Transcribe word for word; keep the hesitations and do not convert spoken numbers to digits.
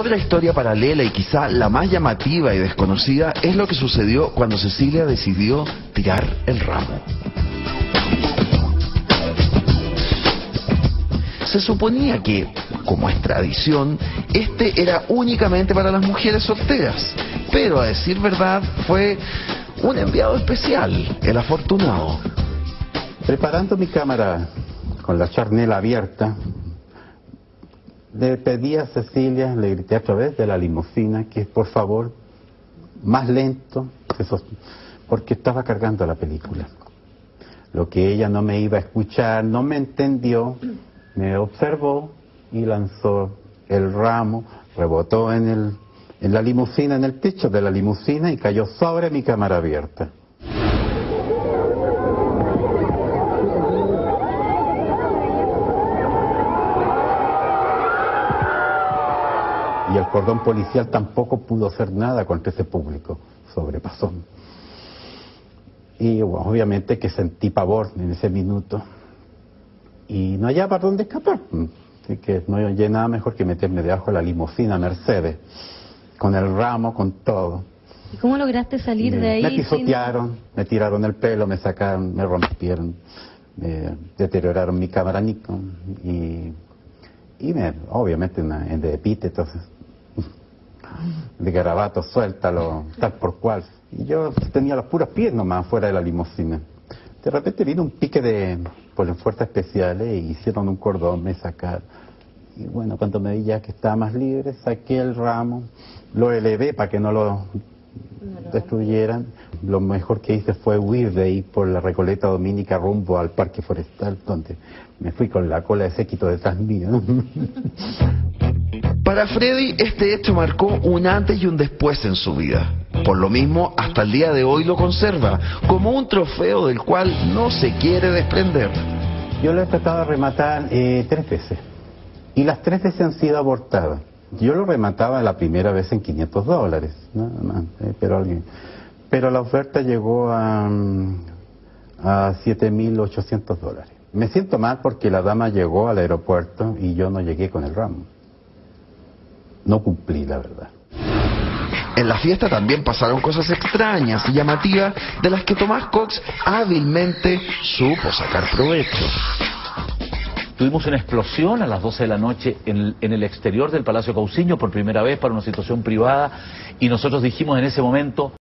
Otra historia paralela y quizá la más llamativa y desconocida es lo que sucedió cuando Cecilia decidió tirar el ramo. Se suponía que, como es tradición, este era únicamente para las mujeres solteras, pero a decir verdad fue un enviado especial, el afortunado. Preparando mi cámara con la charnela abierta, le pedí a Cecilia, le grité a través de la limusina que por favor, más lento, porque estaba cargando la película. Lo que ella no me iba a escuchar, no me entendió, me observó y lanzó el ramo, rebotó en, el, en la limusina, en el techo de la limusina y cayó sobre mi cámara abierta. Y el cordón policial tampoco pudo hacer nada contra ese público, sobrepasó. Y bueno, obviamente que sentí pavor en ese minuto. Y no hallaba para dónde escapar. Así que no hallé nada mejor que meterme debajo de la limusina Mercedes, con el ramo, con todo. ¿Y cómo lograste salir me, de ahí? Me pisotearon, sin... me tiraron el pelo, me sacaron, me rompieron, me deterioraron mi cámara Nikon y... Y me, obviamente una, de epítetos, de garabatos, suéltalo, tal por cual. Y yo tenía las puras pies nomás fuera de la limusina. De repente vino un pique de por las fuerzas especiales e hicieron un cordón, me sacaron. Y bueno, cuando me vi ya que estaba más libre, saqué el ramo, lo elevé para que no lo destruyeran. Lo mejor que hice fue huir de ahí por la Recoleta Dominica rumbo al Parque Forestal, donde me fui con la cola de séquito detrás mío. Para Freddy, este hecho marcó un antes y un después en su vida. Por lo mismo, hasta el día de hoy lo conserva, como un trofeo del cual no se quiere desprender. Yo lo he tratado de rematar eh, tres veces, y las tres veces han sido abortadas. Yo lo remataba la primera vez en quinientos dólares, nada más, eh, pero alguien... Pero la oferta llegó a, a siete mil ochocientos dólares. Me siento mal porque la dama llegó al aeropuerto y yo no llegué con el ramo. No cumplí, la verdad. En la fiesta también pasaron cosas extrañas y llamativas de las que Tomás Cox hábilmente supo sacar provecho. Tuvimos una explosión a las doce de la noche en, en el exterior del Palacio Cousiño por primera vez para una situación privada y nosotros dijimos en ese momento...